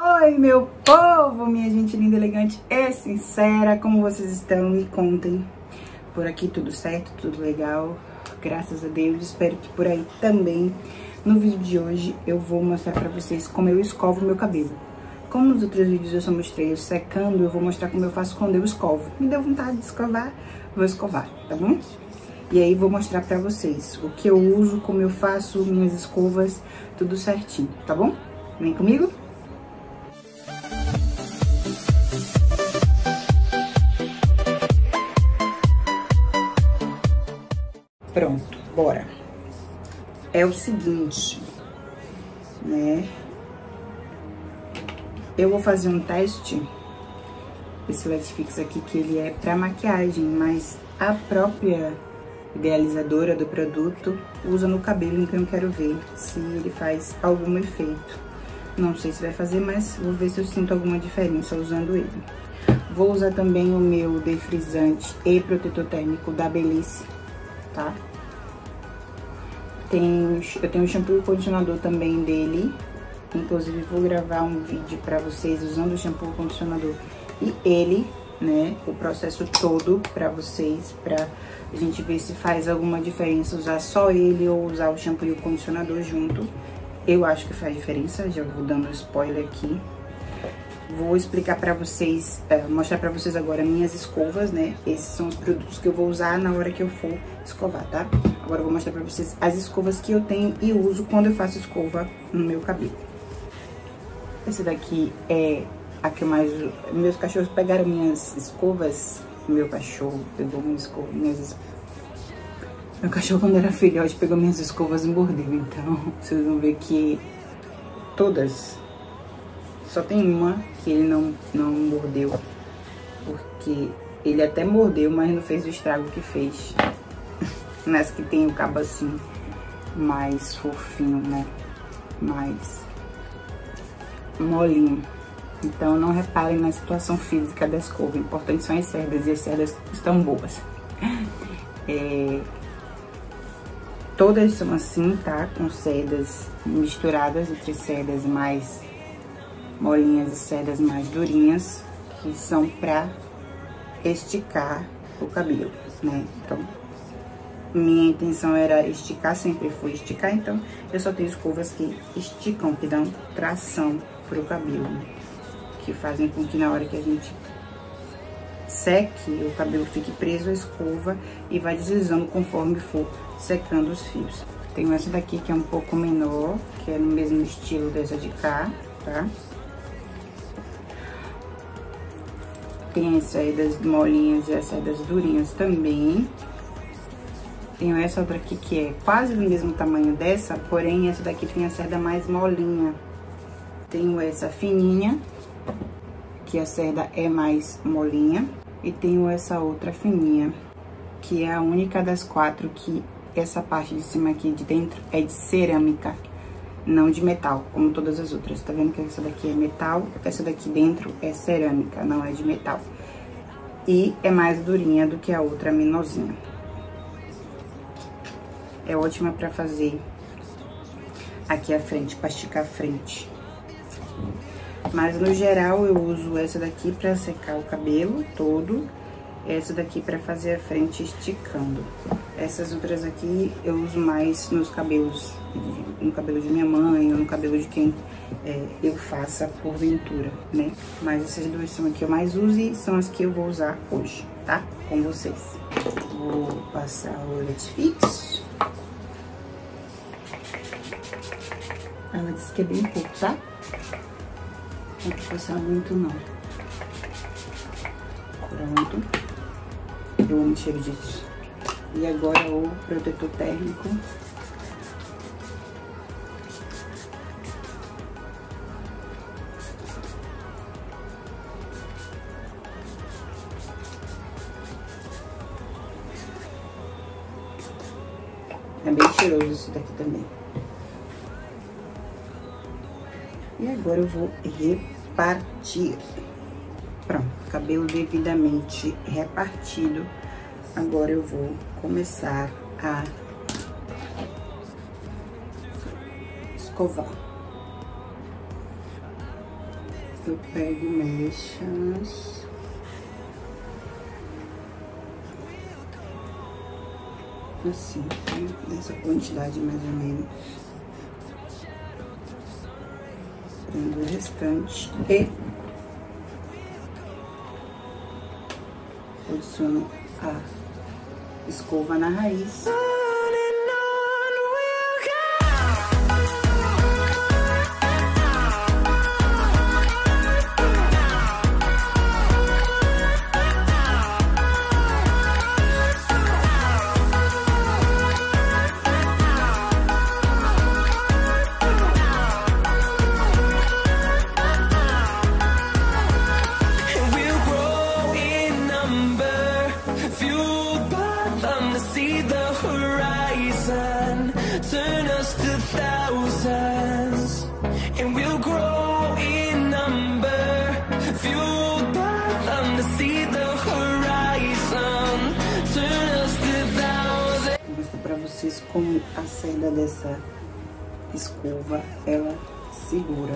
Oi, meu povo, minha gente linda, elegante e sincera, como vocês estão? Me contem. Por aqui tudo certo, tudo legal, graças a Deus, espero que por aí também. No vídeo de hoje eu vou mostrar pra vocês como eu escovo o meu cabelo. Como nos outros vídeos eu só mostrei eu secando, eu vou mostrar como eu faço quando eu escovo. Me deu vontade de escovar, vou escovar, tá bom? E aí vou mostrar pra vocês o que eu uso, como eu faço, minhas escovas, tudo certinho, tá bom? Vem comigo! Pronto, bora. É o seguinte, né? Eu vou fazer um teste, esse Let's Fix aqui, que ele é pra maquiagem, mas a própria idealizadora do produto usa no cabelo, então eu quero ver se ele faz algum efeito. Não sei se vai fazer, mas vou ver se eu sinto alguma diferença usando ele. Vou usar também o meu defrisante e protetor térmico da Belice. Tá? Eu tenho um shampoo e condicionador também dele. Inclusive vou gravar um vídeo pra vocês usando o shampoo, condicionador e ele, né? O processo todo pra vocês, pra gente ver se faz alguma diferença usar só ele ou usar o shampoo e o condicionador junto. Eu acho que faz diferença, já vou dando spoiler aqui. Vou explicar pra vocês, mostrar pra vocês agora minhas escovas, né? Esses são os produtos que eu vou usar na hora que eu for escovar, tá? Agora eu vou mostrar pra vocês as escovas que eu tenho e uso quando eu faço escova no meu cabelo. Essa daqui é a que eu mais uso. Meus cachorros pegaram minhas escovas. Meu cachorro pegou minhas escovas. Meu cachorro, quando era filhote, pegou minhas escovas e mordeu. Então, vocês vão ver que todas... Só tem uma que ele não mordeu, porque ele até mordeu, mas não fez o estrago que fez. Nessa que tem o cabo assim, mais fofinho, né? Mais molinho. Então não reparem na situação física da escova, o importante são as cerdas, e as cerdas estão boas. Todas são assim, tá? Com cerdas misturadas, entre cerdas mais... molinhas e cerdas mais durinhas, que são pra esticar o cabelo, né? Então, minha intenção era esticar, sempre foi esticar, então eu só tenho escovas que esticam, que dão tração pro cabelo, né? Que fazem com que na hora que a gente seque, o cabelo fique preso à escova e vai deslizando conforme for secando os fios. Tenho essa daqui que é um pouco menor, que é no mesmo estilo dessa de cá, tá? Tem as cerdas molinhas e as cerdas durinhas também. Tenho essa outra aqui que é quase do mesmo tamanho dessa, porém essa daqui tem a cerda mais molinha. Tenho essa fininha, que a cerda é mais molinha. E tenho essa outra fininha, que é a única das quatro que essa parte de cima aqui de dentro é de cerâmica, não de metal, como todas as outras. Tá vendo que essa daqui é metal, essa daqui dentro é cerâmica, não é de metal. E é mais durinha do que a outra menorzinha. É ótima pra fazer aqui a frente, pra esticar a frente. Mas no geral eu uso essa daqui pra secar o cabelo todo, essa daqui pra fazer a frente esticando. Essas outras aqui eu uso mais nos cabelos, no cabelo de minha mãe ou no cabelo de quem eu faça porventura, né? Mas essas duas são as que eu mais uso e são as que eu vou usar hoje, tá? Com vocês. Vou passar o Let's Fix. Ela disse que é bem pouco, tá? Não tem que passar muito não. Pronto. Eu amo o cheiro disso. E agora o protetor térmico. É bem cheiroso isso daqui também. E agora eu vou repartir. Pronto, cabelo devidamente repartido. Agora eu vou começar a escovar. eu pego mechas. Assim, nessa quantidade mais ou menos. Prendo o restante e posiciono a escova na raiz. Vocês como a saída dessa escova ela segura,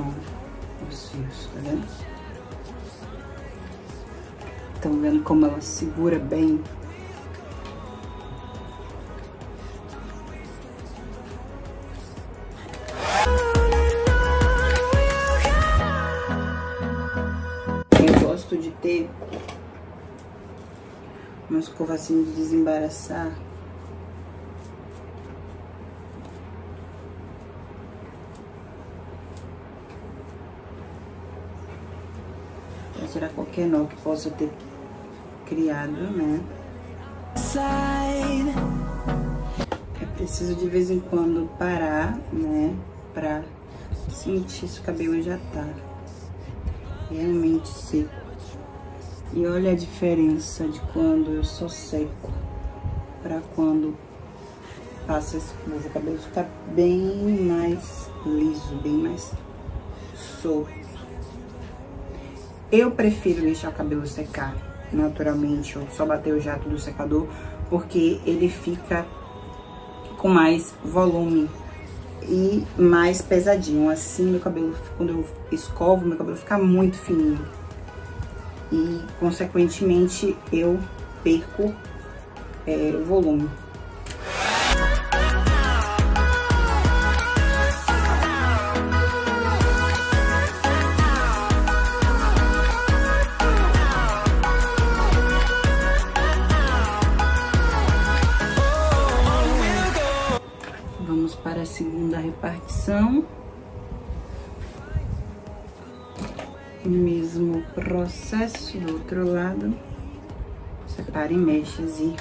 ó, os fios, tá vendo? Estão vendo como ela segura bem? Eu gosto de ter uma escova assim de desembaraçar, pra tirar qualquer nó que possa ter criado, né? É preciso de vez em quando parar, né? Pra sentir se o cabelo já tá realmente seco. E olha a diferença de quando eu só seco pra quando passo a escova. O cabelo fica bem mais liso, bem mais solto. Eu prefiro deixar o cabelo secar naturalmente, ou só bater o jato do secador, porque ele fica com mais volume e mais pesadinho. Assim, meu cabelo, quando eu escovo, meu cabelo fica muito fininho. E, consequentemente, eu perco volume. Vamos para a segunda repartição. Mesmo processo do outro lado, separa em mechas e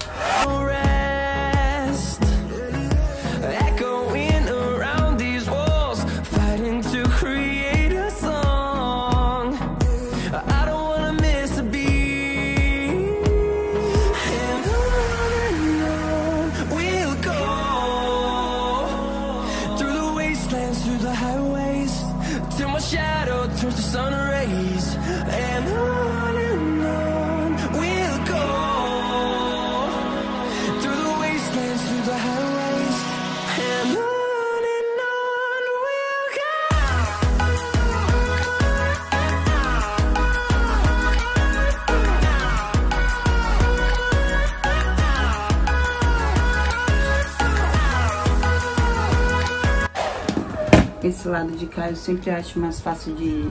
esse lado de cá eu sempre acho mais fácil de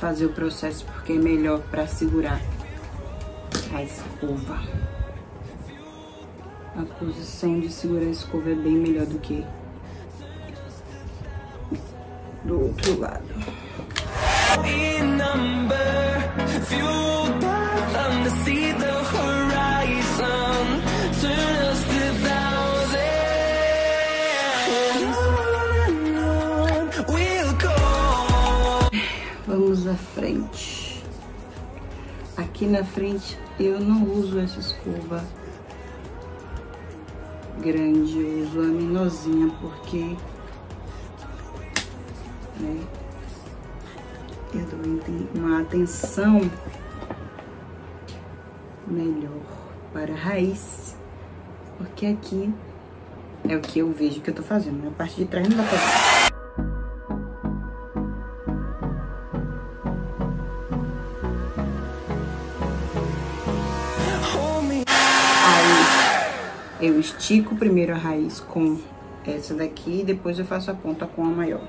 fazer o processo, porque é melhor para segurar a escova. A posição de segurar a escova é bem melhor do que do outro lado. Vamos à frente. Aqui na frente eu não uso essa escova grande, eu uso a menorzinha, porque, né, eu dou uma atenção melhor para a raiz, porque aqui é o que eu vejo que eu tô fazendo, a parte de trás não dá pra fazer. eu estico primeiro a raiz com essa daqui e depois eu faço a ponta com a maior.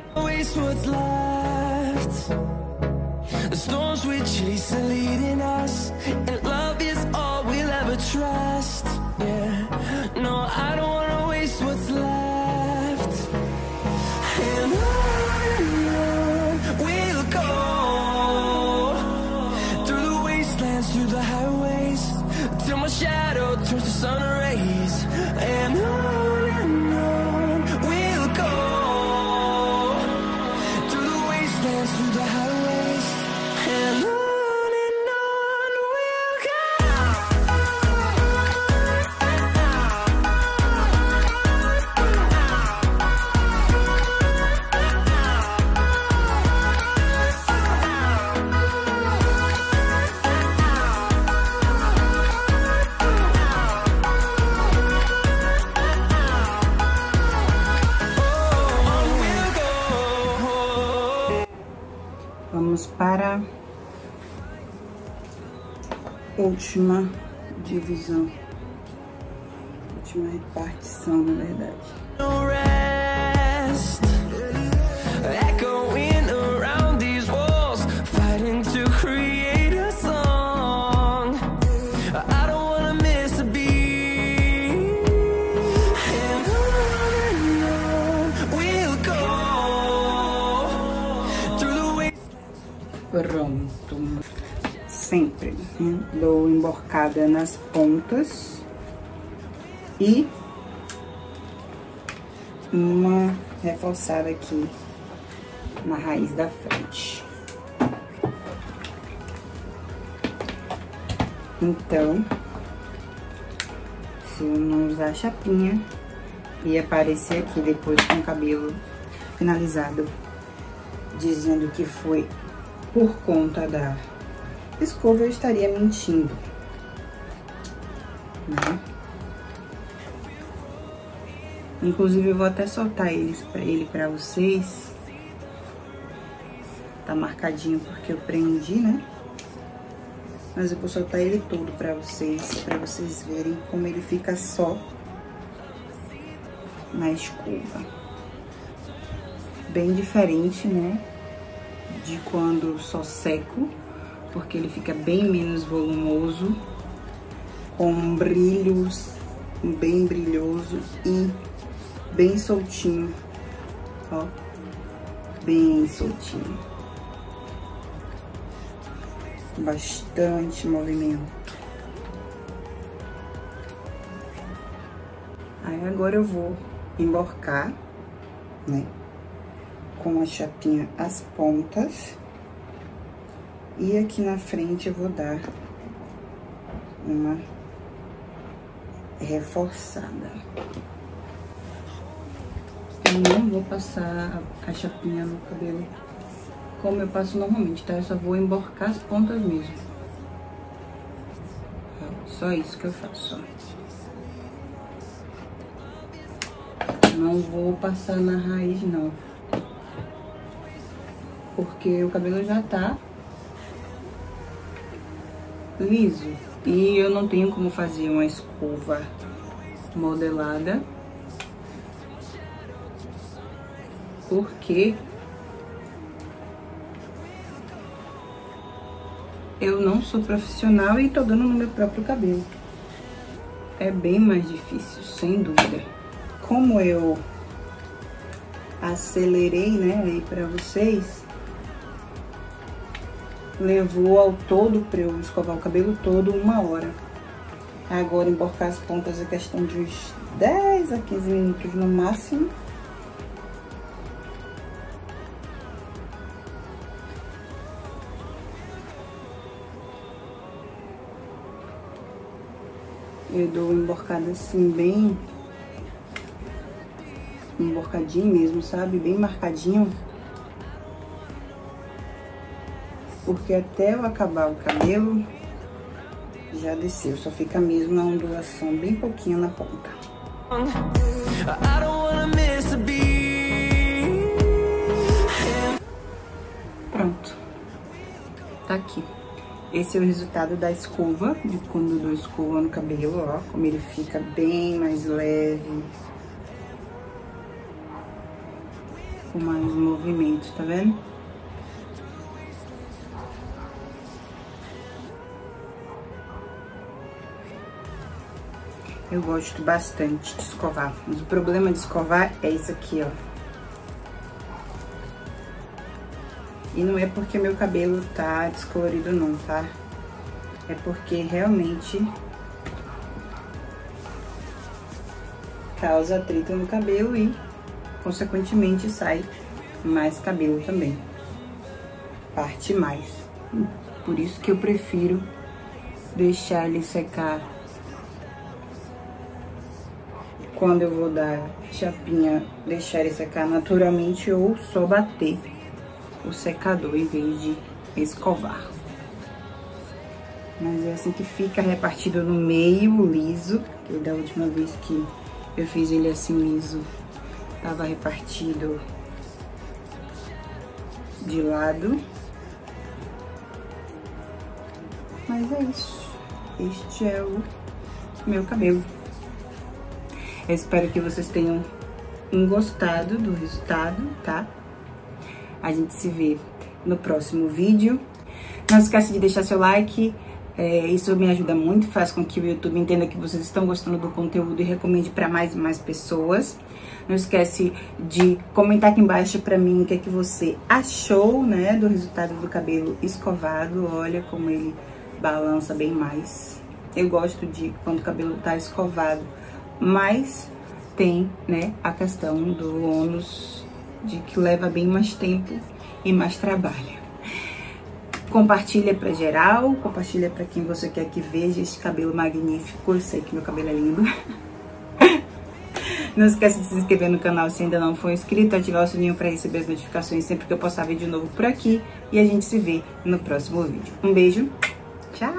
Vamos para a última divisão, última repartição, na verdade. Pronto, sempre dou emborcada nas pontas e uma reforçada aqui na raiz da frente. Então, se eu não usar a chapinha e aparecer aqui depois com o cabelo finalizado, dizendo que foi por conta da escova, eu estaria mentindo, né? Inclusive, eu vou até soltar ele pra vocês. Tá marcadinho porque eu prendi, né? Mas eu vou soltar ele todo pra vocês verem como ele fica só na escova. Bem diferente, né? De quando só seco, porque ele fica bem menos volumoso, com brilhos bem brilhoso e bem soltinho, ó, bem soltinho, bastante movimento. Aí agora eu vou emborcar, né, com a chapinha as pontas, e aqui na frente eu vou dar uma reforçada. Eu não vou passar a chapinha no cabelo como eu passo normalmente, tá? Eu só vou emborcar as pontas mesmo. Só isso que eu faço, ó. Não vou passar na raiz, não, porque o cabelo já tá liso e eu não tenho como fazer uma escova modelada, porque eu não sou profissional e tô dando no meu próprio cabelo. É bem mais difícil, sem dúvida. Como eu acelerei, né, aí pra vocês, levou ao todo pra eu escovar o cabelo todo 1 hora. Agora, emborcar as pontas é questão de uns 10 a 15 minutos no máximo. Eu dou emborcada assim, bem emborcadinho mesmo, sabe? Bem marcadinho. Porque até eu acabar o cabelo, já desceu. Só fica mesmo na ondulação, bem pouquinho na ponta. Pronto. Tá aqui. Esse é o resultado da escova, de quando eu dou escova no cabelo, ó, como ele fica bem mais leve, com mais movimento, tá vendo? Eu gosto bastante de escovar, mas o problema de escovar é isso aqui, ó. E não é porque meu cabelo tá descolorido não, tá? É porque realmente causa atrito no cabelo e, consequentemente, sai mais cabelo também. Parte mais. Por isso que eu prefiro deixar ele secar quando eu vou dar chapinha, deixar ele secar naturalmente ou só bater o secador em vez de escovar. Mas é assim que fica, repartido no meio, liso. Porque da última vez que eu fiz ele assim liso, tava repartido de lado. Mas é isso. Este é o meu cabelo. Eu espero que vocês tenham gostado do resultado, tá? A gente se vê no próximo vídeo. Não esquece de deixar seu like. Isso me ajuda muito, faz com que o YouTube entenda que vocês estão gostando do conteúdo e recomende para mais e mais pessoas. Não esquece de comentar aqui embaixo para mim o que é que você achou, né, do resultado do cabelo escovado. Olha como ele balança bem mais. Eu gosto de quando o cabelo tá escovado, mas tem, né, a questão do ônus, de que leva bem mais tempo e mais trabalho. Compartilha pra geral, compartilha pra quem você quer que veja este cabelo magnífico. Eu sei que meu cabelo é lindo. Não esquece de se inscrever no canal se ainda não for inscrito, ativar o sininho pra receber as notificações sempre que eu postar vídeo novo por aqui. E a gente se vê no próximo vídeo. Um beijo, tchau!